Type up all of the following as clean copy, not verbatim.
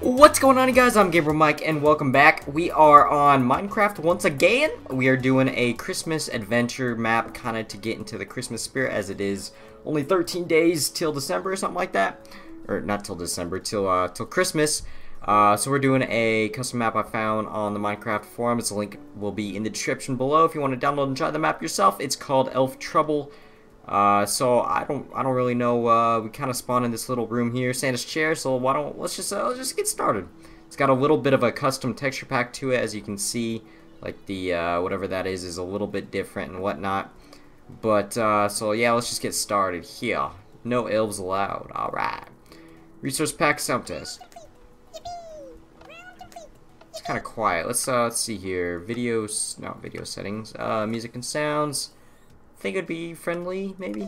What's going on, you guys? I'm Gabriel Mike, and welcome back. We are on Minecraft once again. We are doing a Christmas adventure map, kind of to get into the Christmas spirit, as it is only 13 days till December or something like that. Or not till December, till Christmas. So we're doing a custom map I found on the Minecraft forums. The link will be in the description below if you want to download and try the map yourself. It's called Elf Trouble. So I don't really know. We kind of spawned in this little room here, Santa's chair. So let's just get started. It's got a little bit of a custom texture pack to it, as you can see. Like the whatever that is a little bit different and whatnot. But so yeah, let's just get started here. No elves allowed. All right. Resource pack sound test. It's kind of quiet. Let's see here. Videos, not video settings. Music and sounds. Think it'd be friendly, maybe?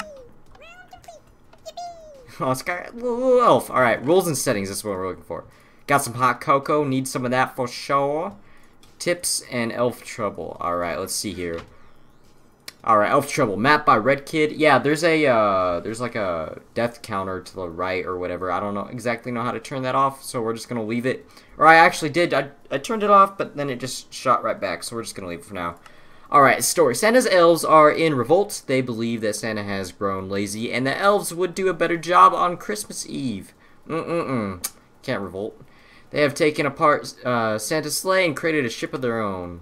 Oh, it's got a little elf. Alright, rules and settings, that's what we're looking for. Got some hot cocoa, need some of that for sure. Tips and Elf Trouble. Alright, let's see here. Alright, Elf Trouble, map by Red Kid. Yeah, there's a, there's like a death counter to the right or whatever. I don't know exactly how to turn that off, so we're just gonna leave it. Or I actually did, I turned it off, but then it just shot right back, so we're just gonna leave it for now. Alright, story. Santa's elves are in revolt. They believe that Santa has grown lazy and the elves would do a better job on Christmas Eve. Can't revolt. They have taken apart Santa's sleigh and created a ship of their own.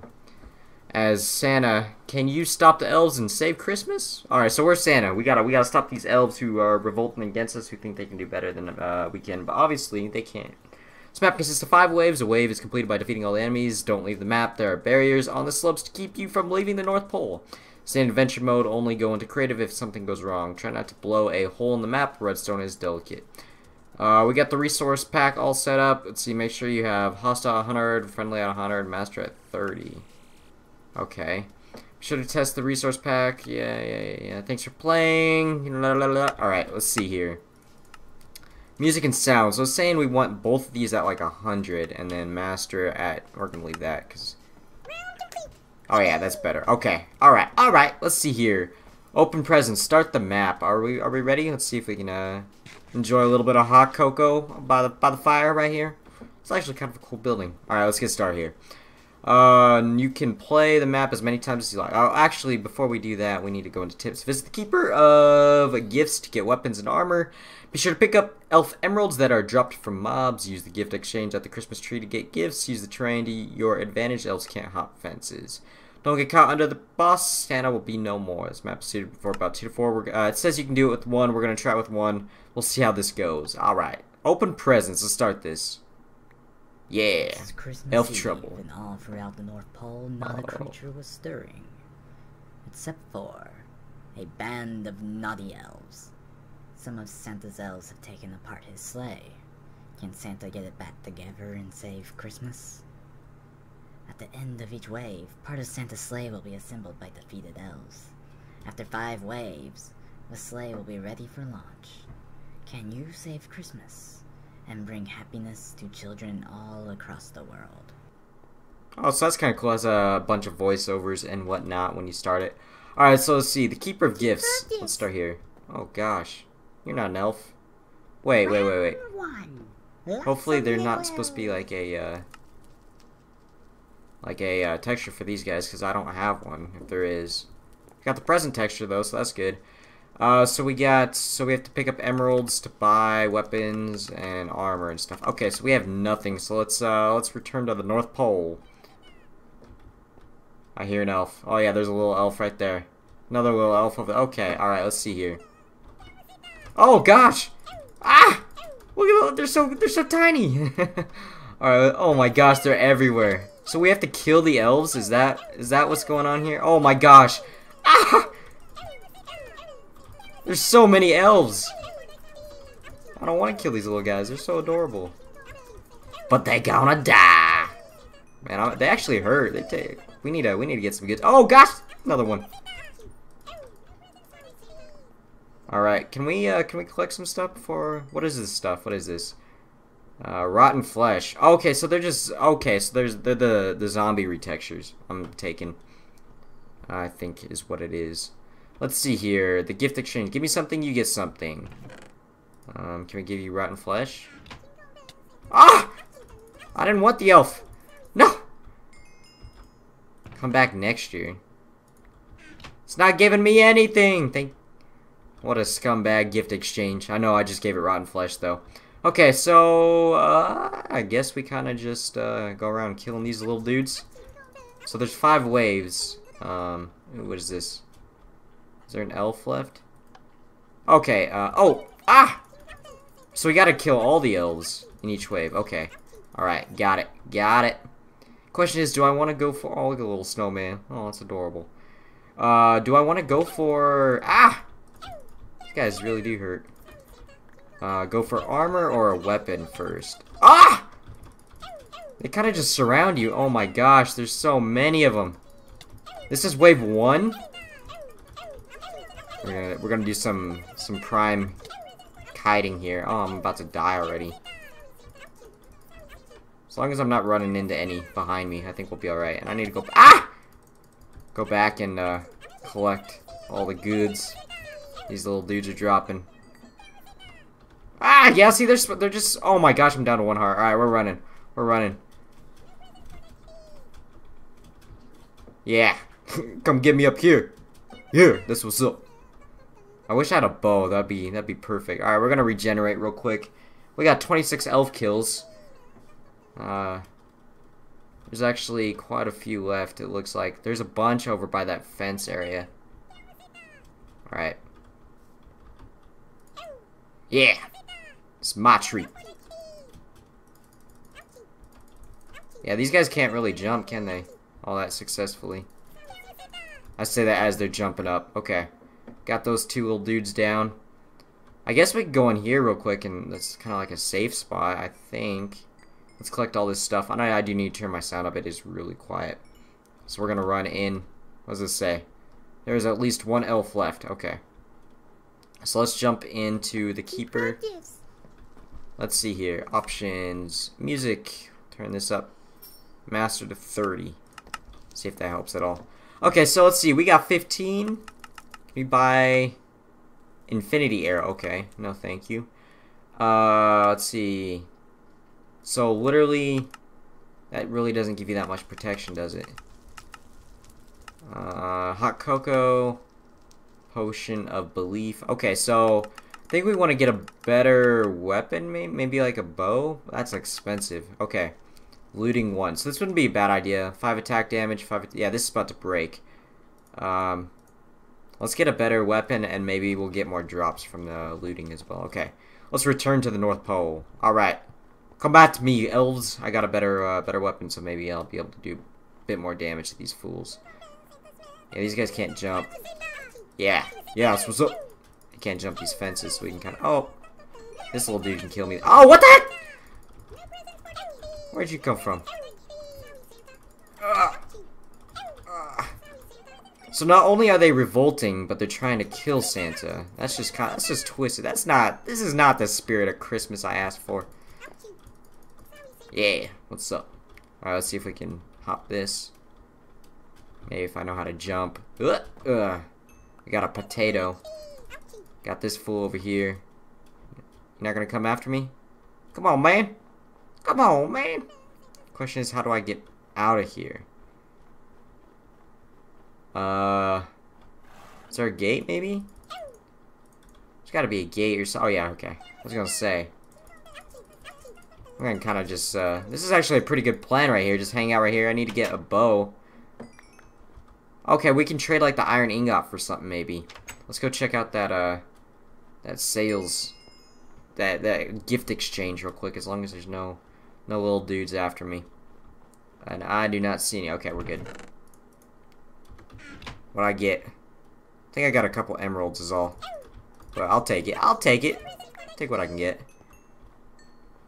As Santa, can you stop the elves and save Christmas? Alright, so we're Santa. We gotta stop these elves who are revolting against us, who think they can do better than we can, but obviously they can't. This map consists of 5 waves. A wave is completed by defeating all the enemies. Don't leave the map. There are barriers on the slopes to keep you from leaving the North Pole. Stay in adventure mode. Only go into creative if something goes wrong. Try not to blow a hole in the map. Redstone is delicate. We got the resource pack all set up. Let's see. Make sure you have hostile at 100, friendly at 100, master at 30. Okay. Should have tested the resource pack. Yeah. Thanks for playing. Alright, let's see here. Music and sound. So it's saying we want both of these at like 100, and then master at. We're gonna leave that because. Oh yeah, that's better. Okay. All right. Let's see here. Open presents. Start the map. Are we ready? Let's see if we can enjoy a little bit of hot cocoa by the fire right here. It's actually kind of a cool building. All right, let's get started here. You can play the map as many times as you like. Oh, actually, before we do that, we need to go into tips. Visit the keeper of gifts to get weapons and armor. Be sure to pick up elf emeralds that are dropped from mobs. Use the gift exchange at the Christmas tree to get gifts. Use the terrain to your advantage. Elves can't hop fences. Don't get caught under the boss. Santa will be no more. This map is suited for about 2 to 4. It says you can do it with 1. We're gonna try it with 1. We'll see how this goes. All right. Open presents. Let's start this. Yeah, Elf Trouble. And all throughout the North Pole, not a creature was stirring, except for a band of naughty elves. Some of Santa's elves have taken apart his sleigh. Can Santa get it back together and save Christmas? At the end of each wave, part of Santa's sleigh will be assembled by defeated elves. After 5 waves, the sleigh will be ready for launch. Can you save Christmas and bring happiness to children all across the world? Oh, so that's kind of cool. That's a bunch of voiceovers and whatnot when you start it. Alright, so let's see. The Keeper of Gifts. Let's start here. Oh, gosh. You're not an elf. Wait. Hopefully they're not supposed to be like a texture for these guys, because I don't have one, if there is. I got the present texture, though, so that's good. So we have to pick up emeralds to buy weapons and armor and stuff. Okay, so we have nothing, so let's return to the North Pole. I hear an elf. Oh yeah, there's a little elf right there. Another little elf over there. Okay, alright, let's see here. Oh gosh! Ah! Look at them, they're so tiny! Alright, oh my gosh, they're everywhere. So we have to kill the elves? Is that what's going on here? Oh my gosh! Ah! There's so many elves! I don't want to kill these little guys. They're so adorable. But they gonna die! Man, they actually hurt. We need to get some good. Oh gosh! Another one. Alright, can we collect some stuff before? What is this stuff? What is this? Rotten flesh. Okay, so they're just they're the zombie retextures I'm taking, I think is what it is. Let's see here. The gift exchange. Give me something, you get something. Can we give you rotten flesh? Ah! I didn't want the elf. No! Come back next year. It's not giving me anything. What a scumbag gift exchange. I know I just gave it rotten flesh though. Okay, so I guess we kind of just go around killing these little dudes. So there's 5 waves. What is this? Is there an elf left? Okay, oh! Ah! So we gotta kill all the elves in each wave. Okay. Alright, got it. Got it. Question is, do I want to go for... Oh, look at the little snowman. Oh, that's adorable. Do I want to go for... Ah! These guys really do hurt. Go for armor or a weapon first. Ah! They kind of just surround you. Oh my gosh, there's so many of them. This is wave 1. We're gonna do some prime kiting here. Oh, I'm about to die already. As long as I'm not running into any behind me, I think we'll be alright. And I need to go... Ah! Go back and collect all the goods these little dudes are dropping. Ah! Yeah, see, they're just... Oh my gosh, I'm down to 1 heart. Alright, we're running. We're running. Yeah. Come get me up here. Yeah, that's what's up. I wish I had a bow. That'd be perfect. All right, we're gonna regenerate real quick. We got 26 elf kills. There's actually quite a few left. It looks like there's a bunch over by that fence area. All right. Yeah, it's my treat. Yeah, these guys can't really jump, can they? All that successfully. I say that as they're jumping up. Okay. Got those 2 little dudes down. I guess we can go in here real quick, and that's kind of like a safe spot, I think. Let's collect all this stuff. I know I do need to turn my sound up. It is really quiet. So we're going to run in. What does this say? There's at least 1 elf left. Okay. So let's jump into the keeper. Let's see here. Options. Music. Turn this up. Master to 30. See if that helps at all. Okay, so let's see. We got 15. We buy Infinity Arrow. Okay, no thank you. Let's see. So literally, that really doesn't give you that much protection, does it? Hot Cocoa, Potion of Belief. Okay, so I think we want to get a better weapon, maybe like a bow? That's expensive. Okay, looting 1. So this wouldn't be a bad idea. 5 attack damage, 5... Yeah, this is about to break. Let's get a better weapon, and maybe we'll get more drops from the looting as well. Okay, let's return to the North Pole. All right, come at me, elves! I got a better weapon, so maybe I'll be able to do a bit more damage to these fools. Yeah, these guys can't jump. Yeah, that's what's up. I can't jump these fences, so we can kind of. Oh, this little dude can kill me. Oh, what the heck? Where'd you come from? So not only are they revolting, but they're trying to kill Santa. That's just kind of, that's just twisted. That's not, this is not the spirit of Christmas I asked for. Yeah, what's up? Alright, let's see if we can hop this. Maybe if I know how to jump. We got a potato. Got this fool over here. You're not gonna come after me? Come on, man. Come on, man. Question is, how do I get out of here? Is there a gate, maybe? There's gotta be a gate or something. Oh, yeah, okay. I was gonna say. I'm gonna kinda just, this is actually a pretty good plan right here. Just hang out right here. I need to get a bow. Okay, we can trade, like, the iron ingot for something, maybe. Let's go check out that, that sales... That gift exchange real quick, as long as there's no little dudes after me. And I do not see any. Okay, we're good. What I get? I think I got a couple emeralds is all. But I'll take it. I'll take it. Take what I can get.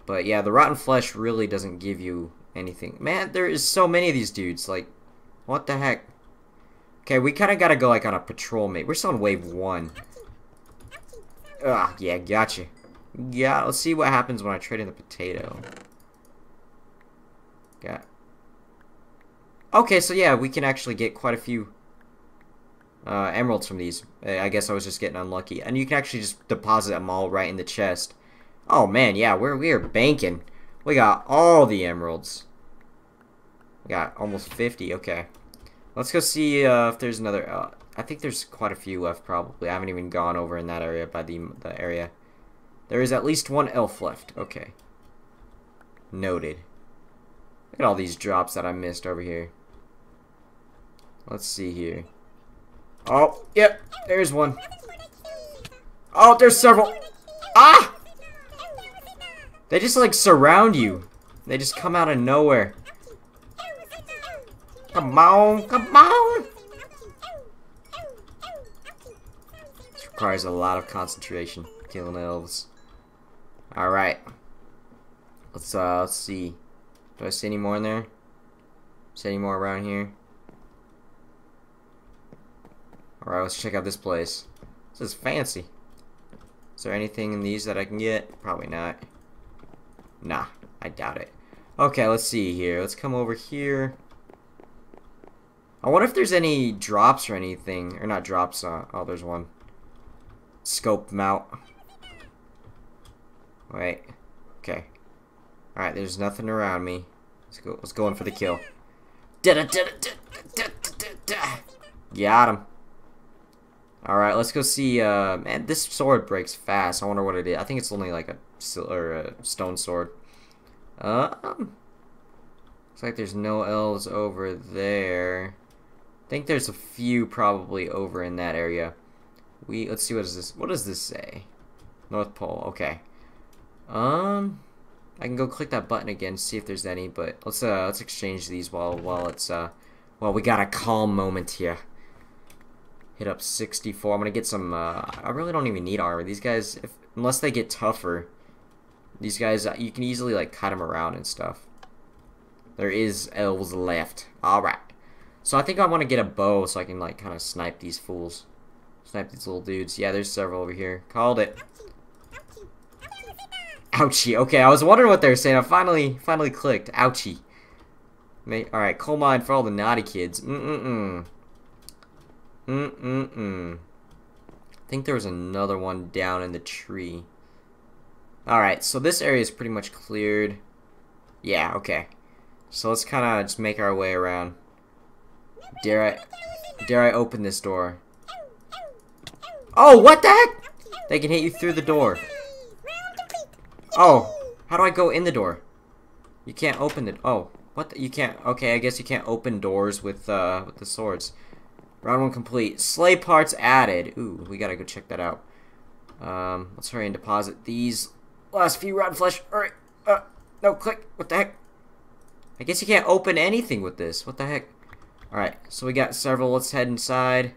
But yeah, the rotten flesh really doesn't give you anything. Man, there is so many of these dudes. Like, what the heck? Okay, we kind of got to go like on a patrol, mate. We're still on wave 1. Ah, yeah, gotcha. Yeah, let's see what happens when I trade in the potato. Got. Okay, so yeah, we can actually get quite a few... emeralds from these. I guess I was just getting unlucky. And you can actually just deposit them all right in the chest. Oh man, yeah, we are banking. We got all the emeralds. We got almost 50. Okay. Let's go see if there's another... I think there's quite a few left, probably. I haven't even gone over in that area by the area. There is at least one elf left. Okay. Noted. Look at all these drops that I missed over here. Let's see here. Oh, yep. There's one. Oh, there's several. Ah! They just, like, surround you. They just come out of nowhere. Come on, come on! This requires a lot of concentration, killing elves. Alright. Let's see. Do I see any more in there? See any more around here? Alright, let's check out this place. This is fancy. Is there anything in these that I can get? Probably not. Nah, I doubt it. Okay, let's see here. Let's come over here. I wonder if there's any drops or anything. Or not drops. Oh, there's one. Scope them out. Wait. Okay. Alright, there's nothing around me. Let's go. Let's go in for the kill. Got him. Alright, let's go see. Man, this sword breaks fast. I wonder what it is. I think it's only like a stone sword. Looks like there's no elves over there. I think there's a few probably over in that area. Let's see, what is this? What does this say? North Pole. Okay. I can go click that button again, see if there's any. But let's exchange these while it's well, we got a calm moment here. Hit up 64. I'm gonna get some. I really don't even need armor. These guys, unless they get tougher, these guys you can easily like cut them around and stuff. There is elves left. Alright. So I think I want to get a bow so I can like kind of snipe these fools. Snipe these little dudes. Yeah, there's several over here. Called it. Ouchie. Okay, I was wondering what they were saying. I finally clicked. Ouchie. Alright, coal mine for all the naughty kids. I think there was another one down in the tree. Alright, so this area is pretty much cleared. Yeah, okay. So let's kind of just make our way around. Dare I open this door? Oh, what the heck? They can hit you through the door. Oh, how do I go in the door? You can't open it. Oh, what? You can't. Okay, I guess you can't open doors with the swords. Round one complete. Sleigh parts added. Ooh, we gotta go check that out. Let's hurry and deposit these last few rotten flesh. Alright. No, click. What the heck? I guess you can't open anything with this. What the heck? Alright, so we got several. Let's head inside.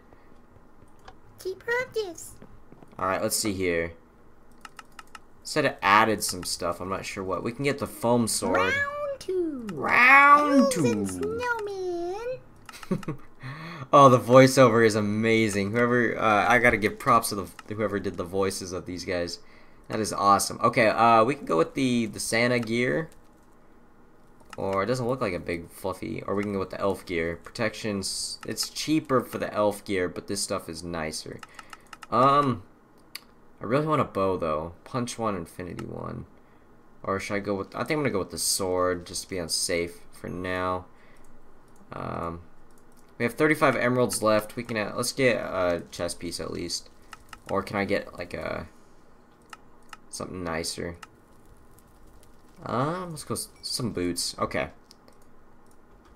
Keep practice. Alright, let's see here. Said it added some stuff. I'm not sure what. We can get the foam sword. Round two. Elves and snowman. Oh, the voiceover is amazing. Whoever, I gotta give props to whoever did the voices of these guys. That is awesome. Okay, we can go with the Santa gear. Or it doesn't look like a big fluffy, or we can go with the elf gear. Protections, it's cheaper for the elf gear, but this stuff is nicer. I really want a bow though. Punch one, infinity one. Or should I go with, I think I'm gonna go with the sword, just to be unsafe for now. We have 35 emeralds left. We can, let's get a chest piece at least. Or can I get like a, something nicer? Let's go some boots. Okay.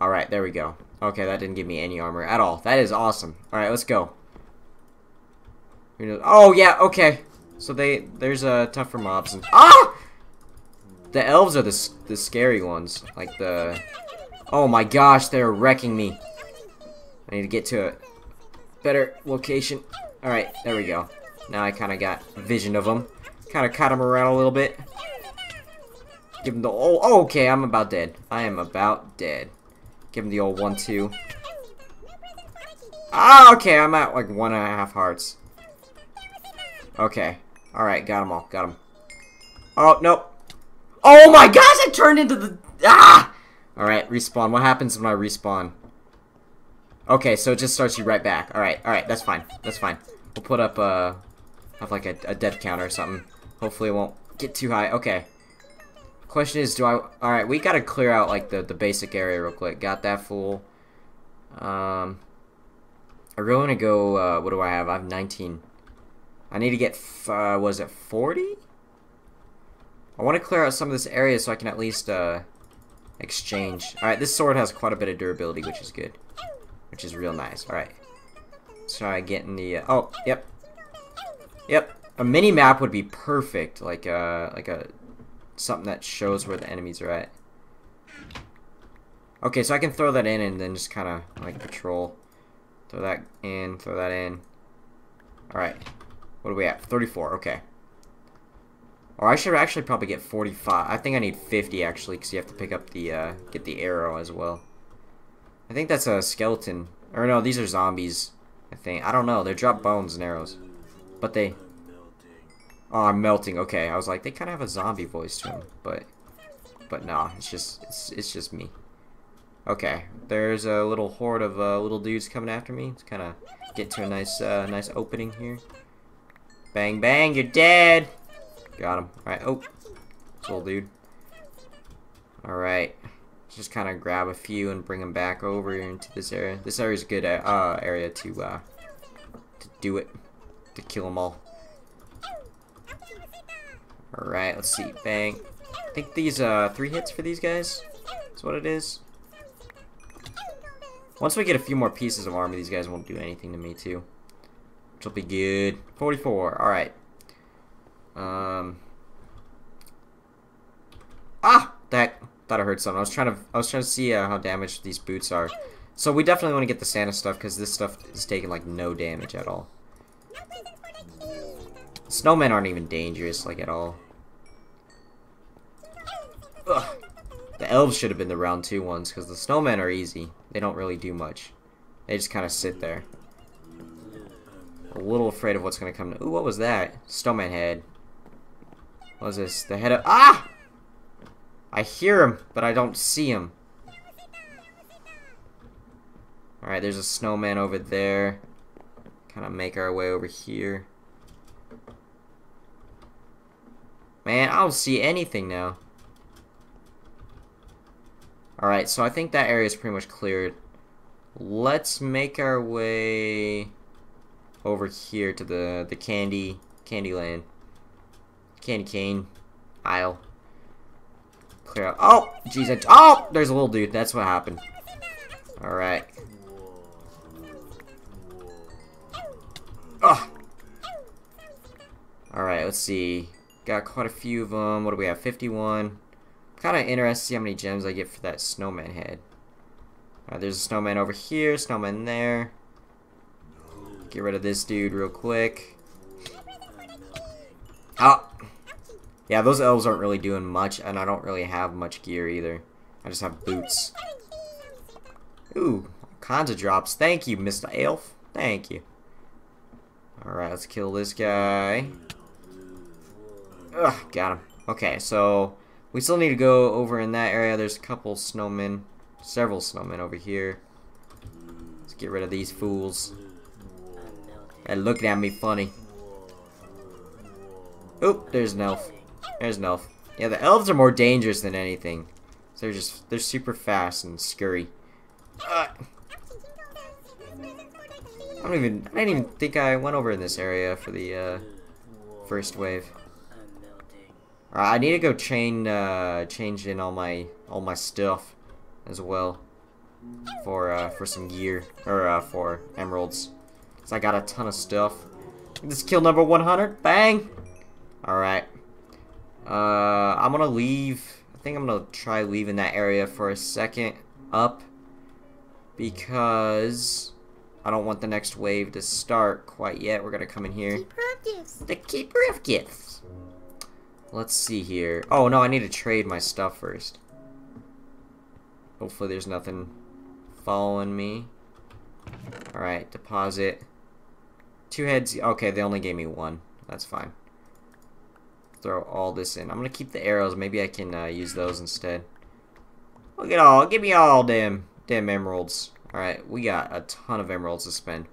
Alright, there we go. Okay, that didn't give me any armor at all. That is awesome. Alright, let's go. Oh, yeah, okay. So there's tougher mobs. And, ah! The elves are the scary ones. Like the... Oh my gosh, they're wrecking me. I need to get to a better location. Alright, there we go. Now I kind of got vision of them. Kind of caught them around a little bit. Give him the old... Oh, okay, I'm about dead. I am about dead. Give him the old 1-2. Ah, okay, I'm at like 1.5 hearts. Okay. Alright, got them all. Got them. Oh, nope. Oh my gosh, I turned into the... Ah! Alright, respawn. What happens when I respawn? Okay, so it just starts you right back. Alright, that's fine. That's fine. We'll put up a... Have like a death counter or something. Hopefully it won't get too high. Okay. Question is, do I... Alright, we gotta clear out, like, the basic area real quick. Got that full. I really wanna go... what do I have? I have 19. I need to get... was it 40? I wanna clear out some of this area so I can at least... exchange. Alright, this sword has quite a bit of durability, which is good. Which is real nice. Alright. Try getting the... oh, yep. Yep. A mini map would be perfect. Like a... something that shows where the enemies are at. Okay, so I can throw that in and then just kind of like patrol. Throw that in, throw that in. Alright. What are we at? 34, okay. Or I should actually probably get 45. I think I need 50 actually, because you have to pick up the, get the arrow as well. I think that's a skeleton. Or no, these are zombies, I think. I don't know, they drop bones and arrows. But they... Oh, I'm melting. Okay, I was like, they kind of have a zombie voice to them, but nah, it's just me. Okay, there's a little horde of little dudes coming after me. Let's kind of get to a nice nice opening here. Bang bang, you're dead. Got him. All right. Oh, this little dude. All right, let's just kind of grab a few and bring them back over into this area. This area is a good area to do it, to kill them all. Alright, let's see. Bang. I think these, 3 hits for these guys. That's what it is. Once we get a few more pieces of armor, these guys won't do anything to me, too. Which will be good. 44. Alright. Ah! That... Thought I heard something. I was trying to see, how damaged these boots are. So we definitely want to get the Santa stuff, because this stuff is taking, like, no damage at all. Snowmen aren't even dangerous, like, at all. Ugh. The elves should have been the round 2 ones, because the snowmen are easy. They don't really do much. They just kind of sit there. A little afraid of what's going to come to... Ooh, what was that? Snowman head. What was this? The head of... Ah! I hear him, but I don't see him. Alright, there's a snowman over there. Kind of make our way over here. Man, I don't see anything now. Alright, so I think that area is pretty much cleared. Let's make our way over here to the candy land. Candy cane aisle. Clear out. Oh! Jeez, oh! There's a little dude. That's what happened. Alright. Ugh! Alright, let's see. Got quite a few of them. What do we have? 51. Kind of interested to see how many gems I get for that snowman head. Alright, there's a snowman over here. Snowman there. Get rid of this dude real quick. Oh! Yeah, those elves aren't really doing much, and I don't really have much gear either. I just have boots. Ooh, all kinds of drops. Thank you, Mr. Elf. Thank you. Alright, let's kill this guy. Ugh, got him. Okay, so we still need to go over in that area. There's a couple snowmen, several snowmen over here. Let's get rid of these fools. They're looking at me funny. Oop, there's an elf. There's an elf. Yeah, the elves are more dangerous than anything. So they're super fast and scurry. I didn't even think I went over in this area for the first wave. I need to go change in all my stuff as well for some gear or for emeralds. So I got a ton of stuff. This is kill number 100. Bang! All right. I'm gonna leave. I think I'm gonna try leaving that area for a second up because I don't want the next wave to start quite yet. We're gonna come in here. The keeper of gifts. Let's see here. Oh, no, I need to trade my stuff first. Hopefully there's nothing following me. Alright, deposit. 2 heads. Okay, they only gave me 1. That's fine. Throw all this in. I'm going to keep the arrows. Maybe I can use those instead. Look at all. Give me all damn emeralds. Alright, we got a ton of emeralds to spend.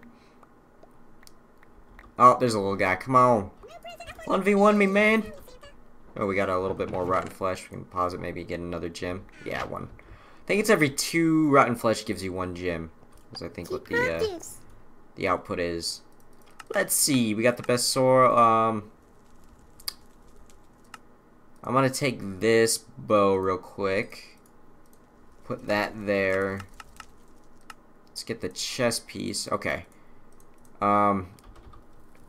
Oh, there's a little guy. Come on. 1v1 me, man. Oh, we got a little bit more rotten flesh. We can pause it, maybe get another gem. Yeah, one. I think it's every 2 rotten flesh gives you 1 gem. Because I think keep what the output is. Let's see. We got the best sword. I'm gonna take this bow real quick. Put that there. Let's get the chest piece. Okay.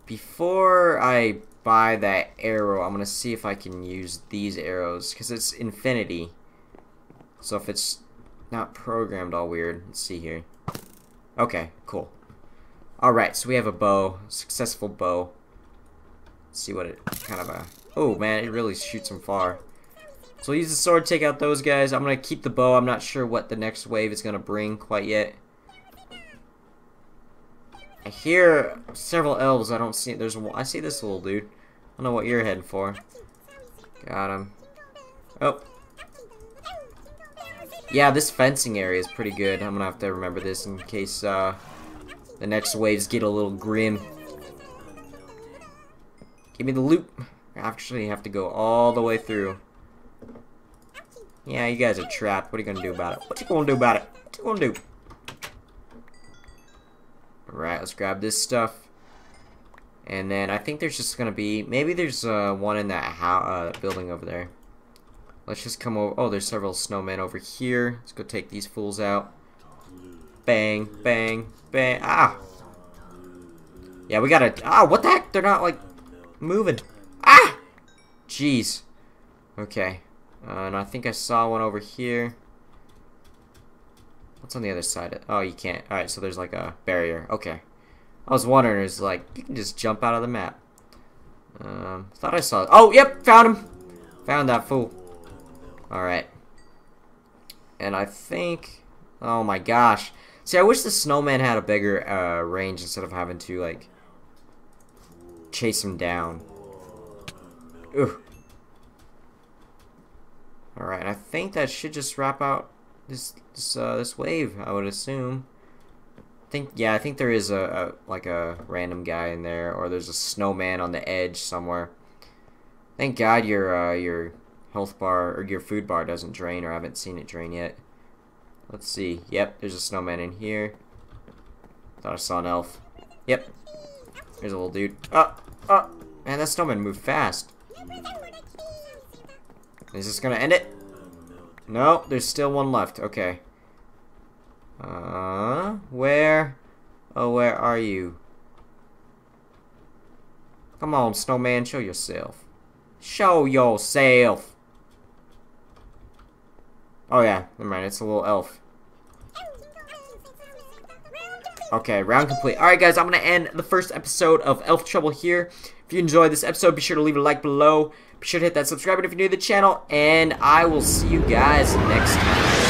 Before I buy that arrow, I'm gonna see if I can use these arrows because it's infinity. So if it's not programmed all weird, let's see here. Okay, cool. Alright, so we have a bow. Successful bow. Let's see what it kind of a... Oh man, it really shoots them far. So we'll use the sword, take out those guys. I'm gonna keep the bow. I'm not sure what the next wave is gonna bring quite yet. I hear several elves. I don't see... There's one... I see this little dude. I don't know what you're heading for. Got him. Oh. Yeah, this fencing area is pretty good. I'm gonna have to remember this in case the next waves get a little grim. Give me the loop. I actually have to go all the way through. Yeah, you guys are trapped. What are you gonna do about it? What you gonna do about it? What you gonna do? Alright, let's grab this stuff. And then I think there's just gonna be... Maybe there's one in that building over there. Let's just come over. Oh, there's several snowmen over here. Let's go take these fools out. Bang, bang, bang. Ah! Yeah, we gotta... Ah, what the heck? They're not, like, moving. Ah! Jeez. Okay. And I think I saw one over here. What's on the other side? Oh, you can't. Alright, so there's, like, a barrier. Okay. I was wondering, it's like, you can just jump out of the map. Thought I saw... Oh, yep! Found him! Found that fool. Alright. And I think... Oh my gosh. See, I wish the snowman had a bigger range instead of having to, like, chase him down. Ugh. Alright, I think that should just wrap out this wave, I would assume. Yeah, I think there is a random guy in there, or there's a snowman on the edge somewhere. Thank God your health bar or your food bar doesn't drain, or I haven't seen it drain yet. Let's see. Yep, there's a snowman in here. Thought I saw an elf. Yep. There's a little dude. Man, that snowman moved fast. Is this gonna end it? No, there's still one left. Okay. Where? Oh, where are you? Come on, snowman, show yourself. Show yourself. Oh yeah, never mind, it's a little elf. Okay, round complete. Alright guys, I'm going to end the first episode of Elf Trouble here. If you enjoyed this episode, be sure to leave a like below. Be sure to hit that subscribe button if you're new to the channel. And I will see you guys next time.